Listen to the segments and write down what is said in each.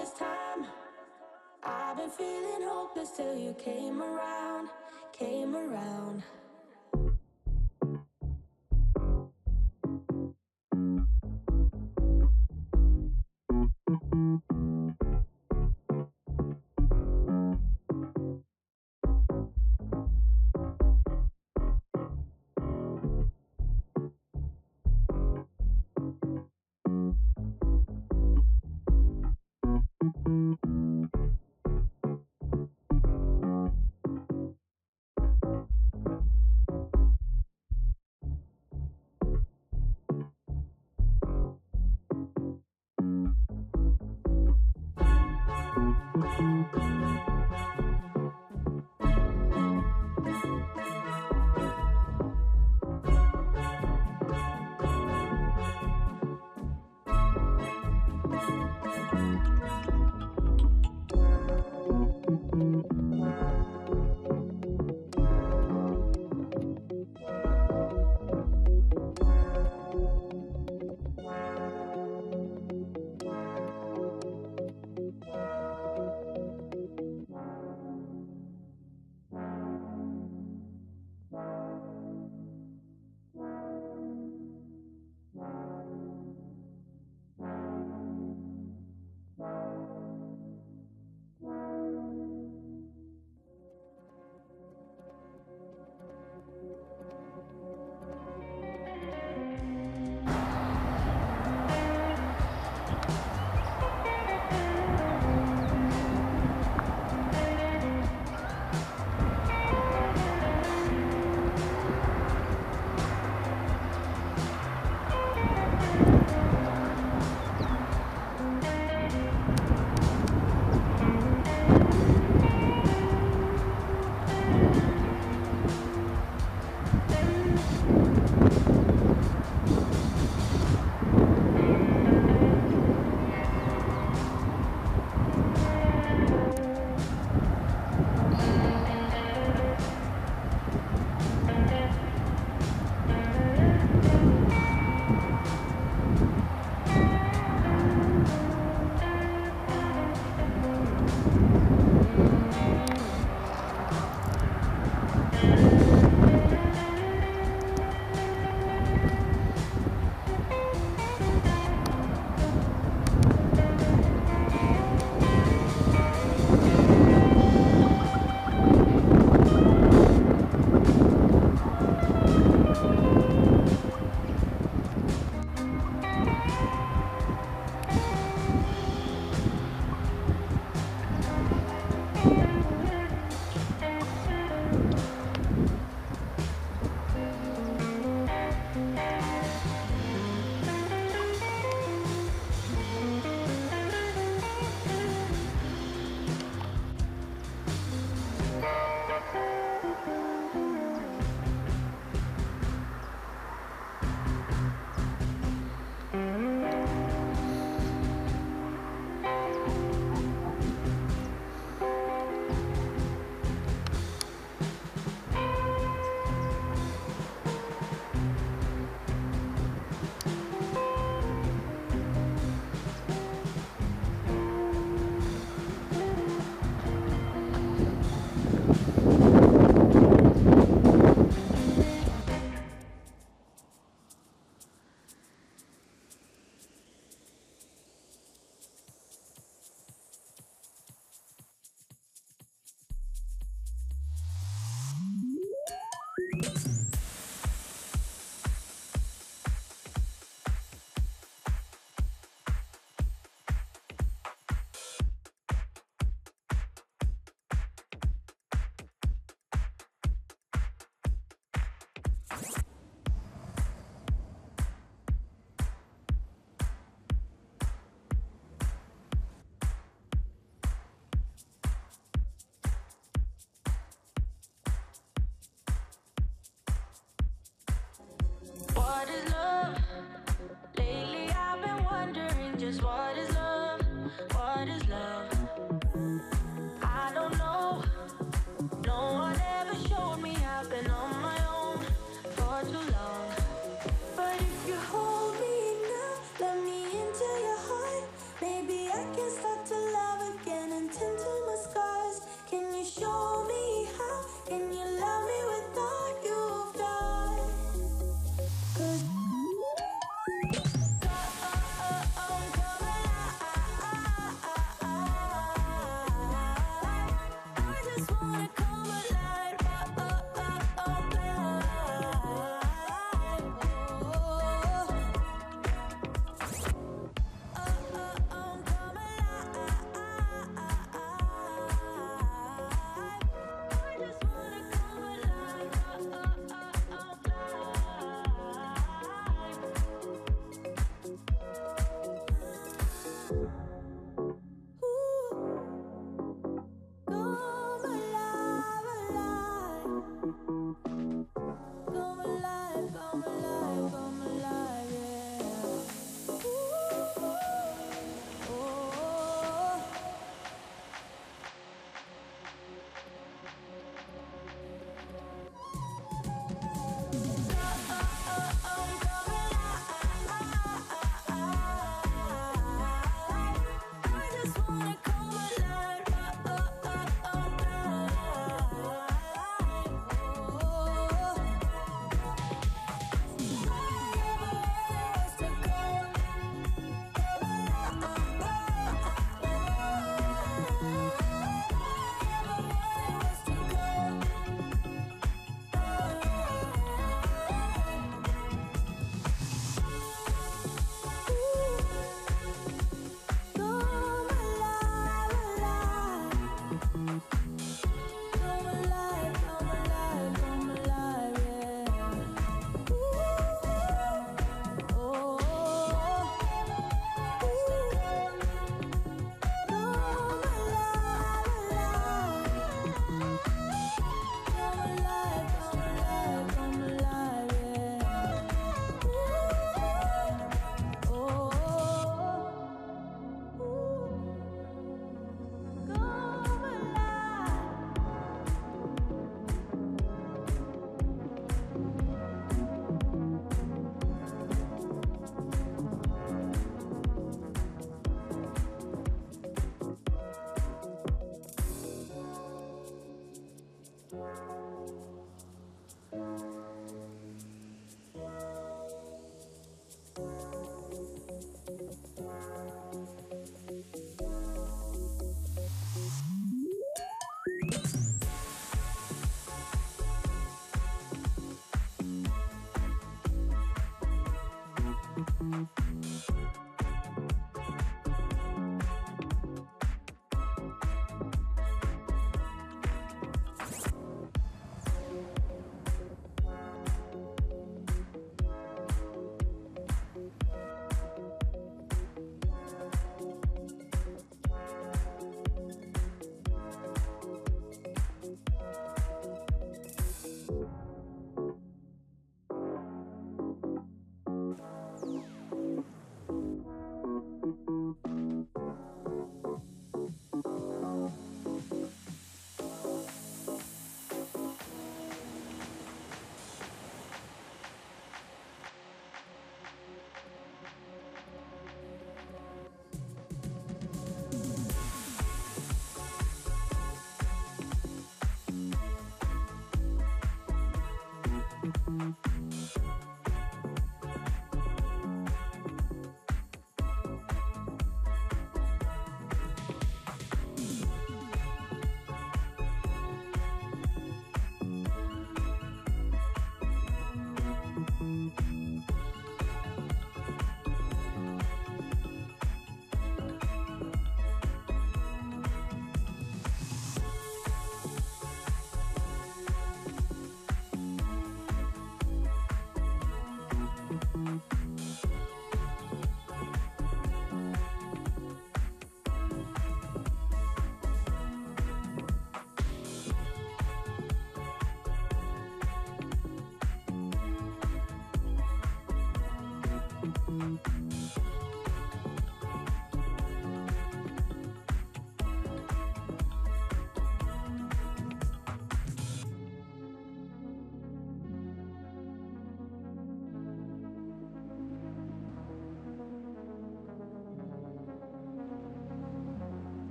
this time. I've been feeling hopeless till you came around, came around. Start to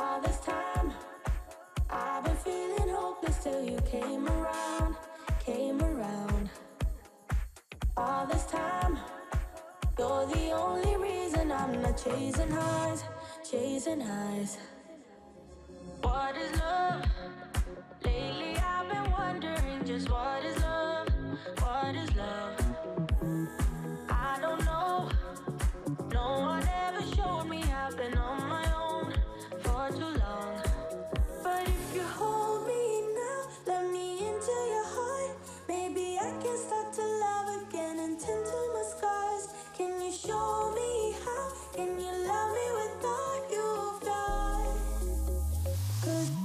all this time. I've been feeling hopeless till you came around, came around. All this time, you're the only reason I'm not chasing highs, chasing highs. What is love? Lately I've been wondering just what is love, what is love? I don't know, no one ever showed me. I've been on my own for too long. But if you hold me now, let me into your heart, maybe I can start to love again and tend to my scars. Can you show me how? Can you love me with all you've done? 'Cause I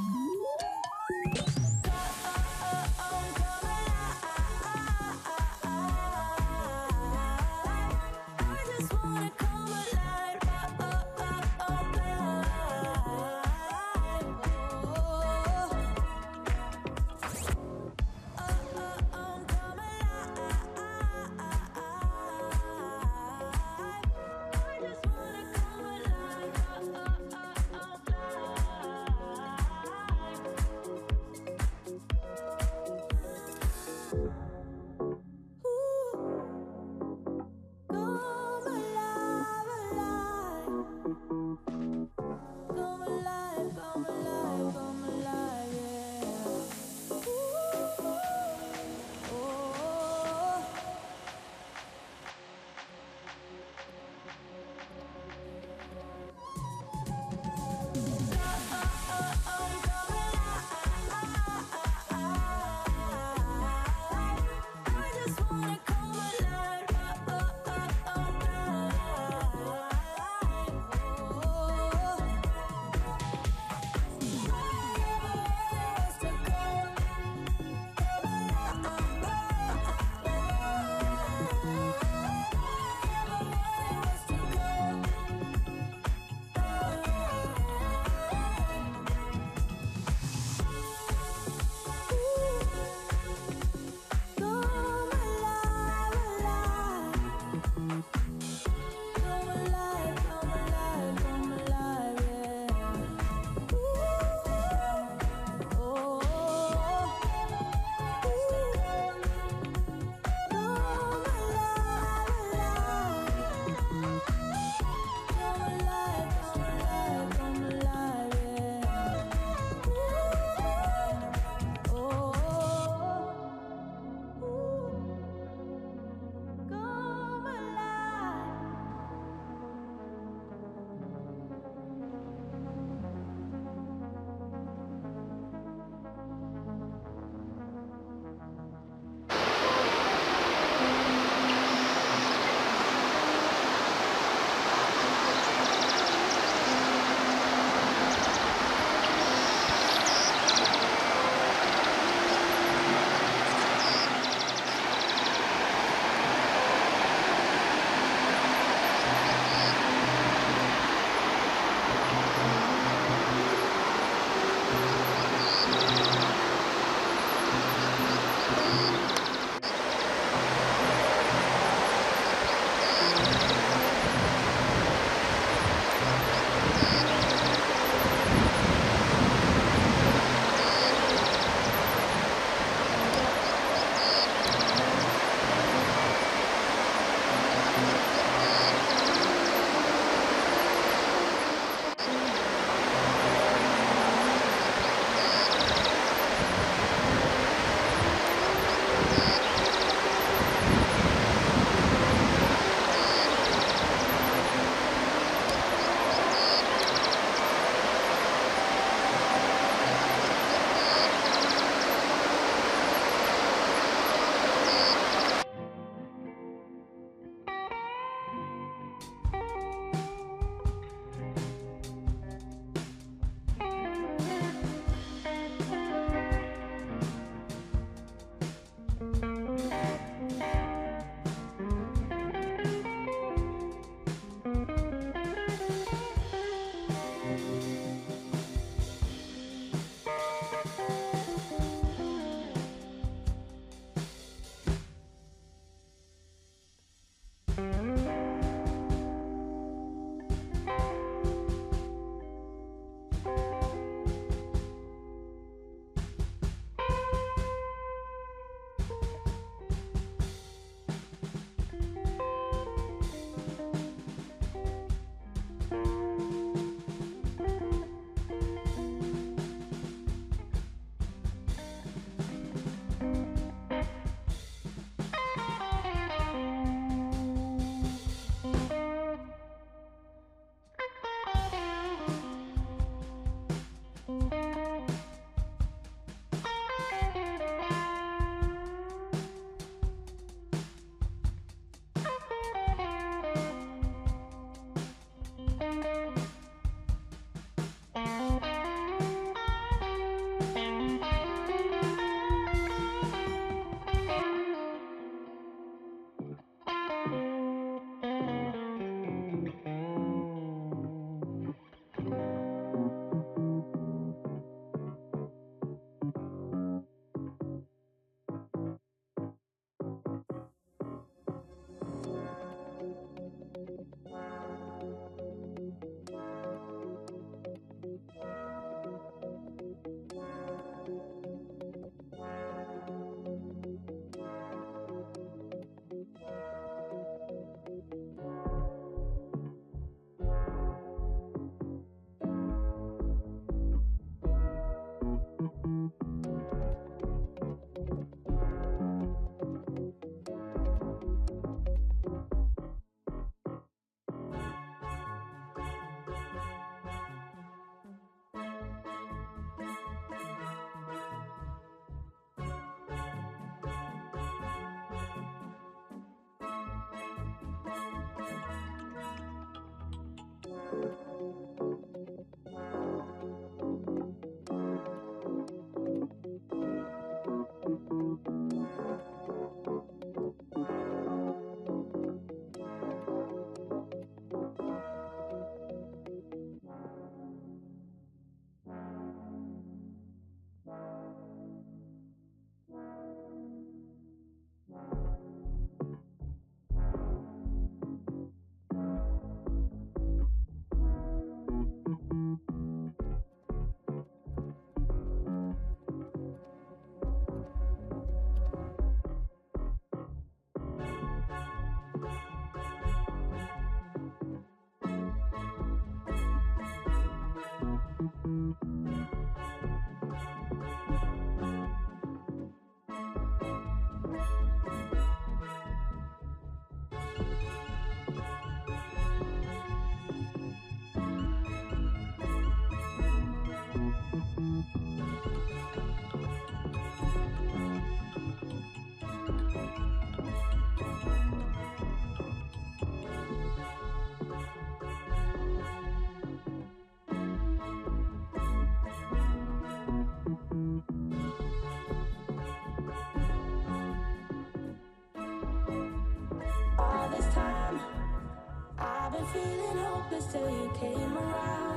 Feeling hopeless till you came around.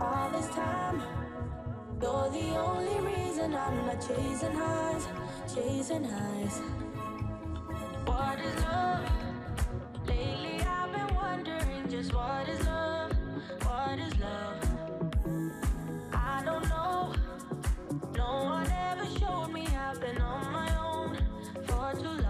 All this time, you're the only reason I'm not chasing highs. What is love? Lately I've been wondering just what is love? I don't know, no one ever showed me. I've been on my own for too long.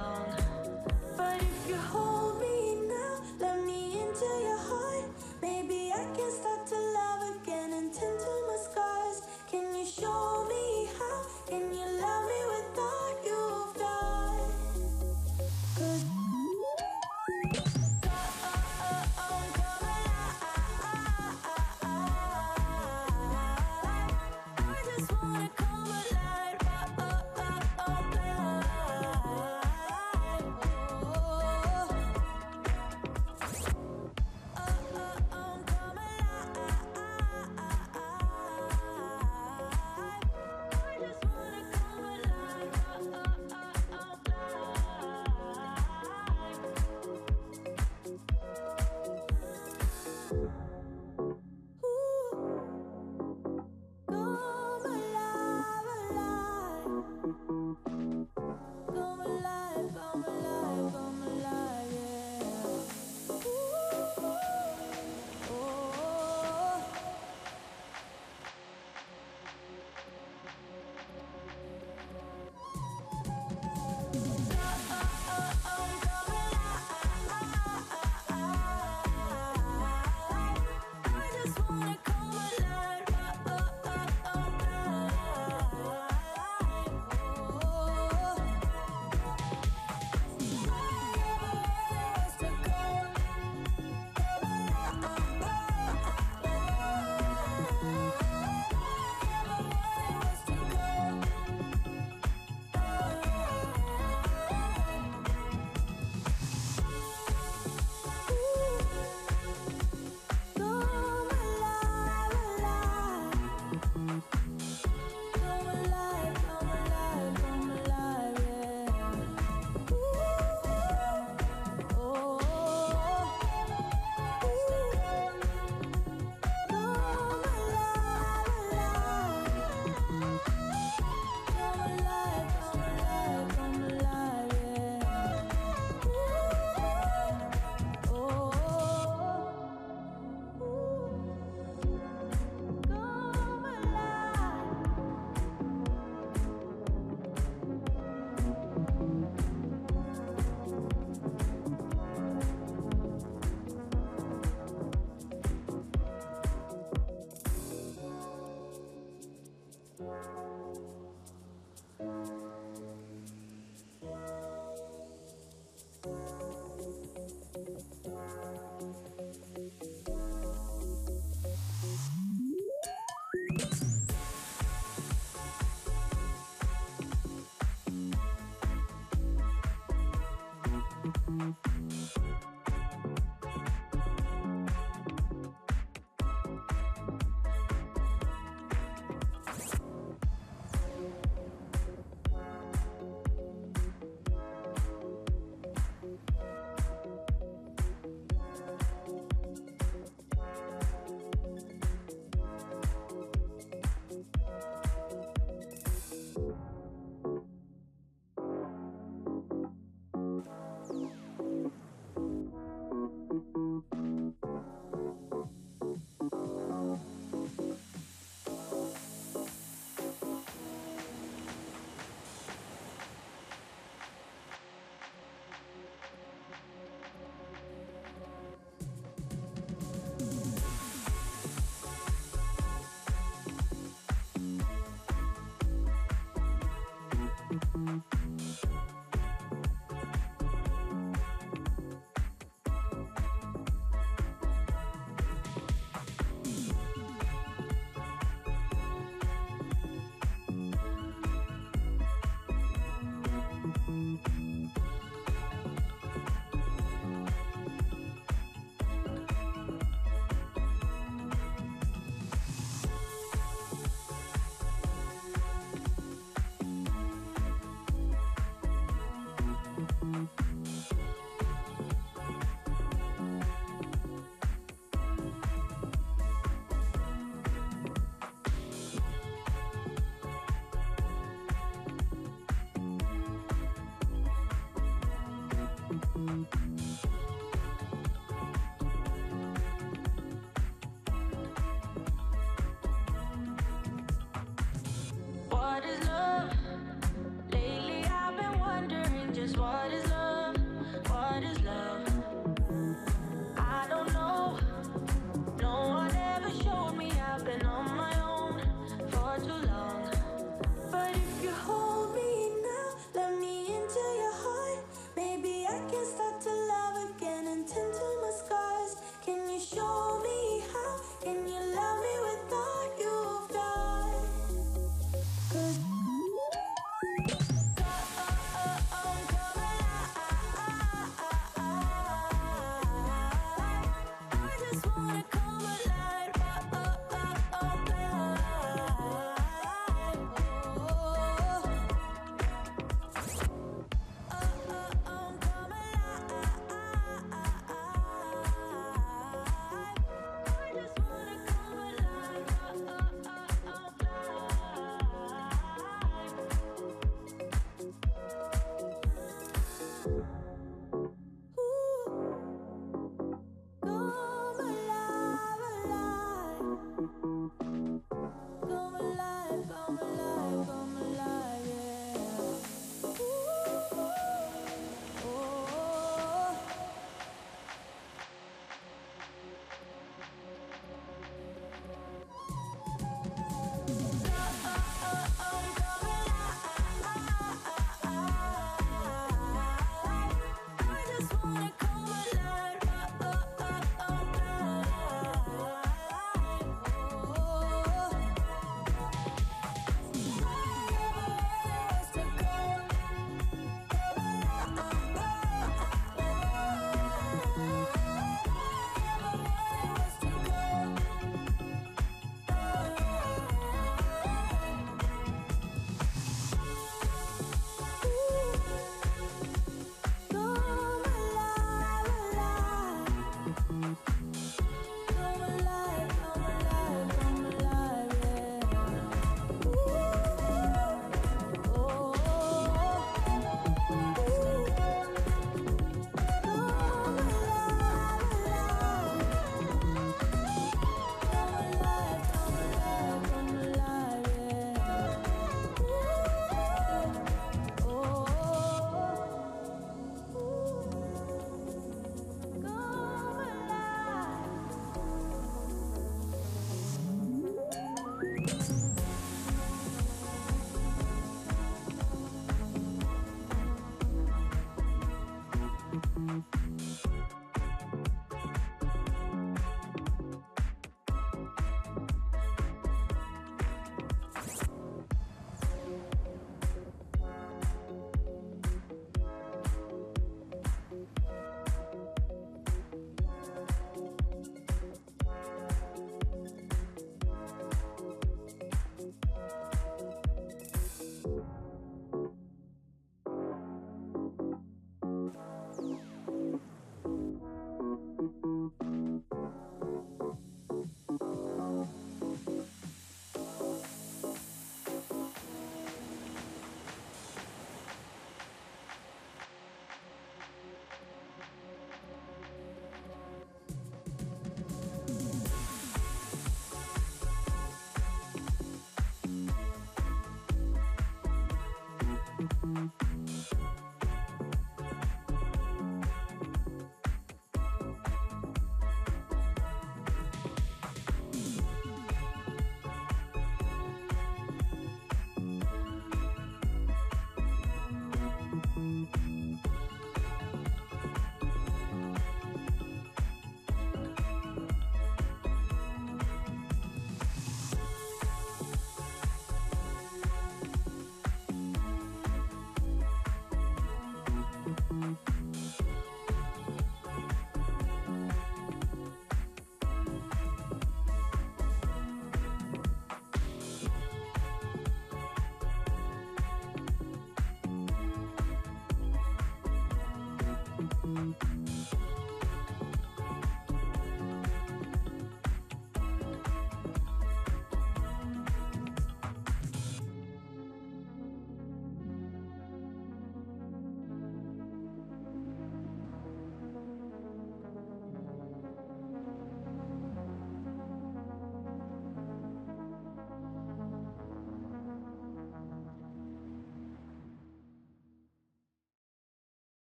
I just wanna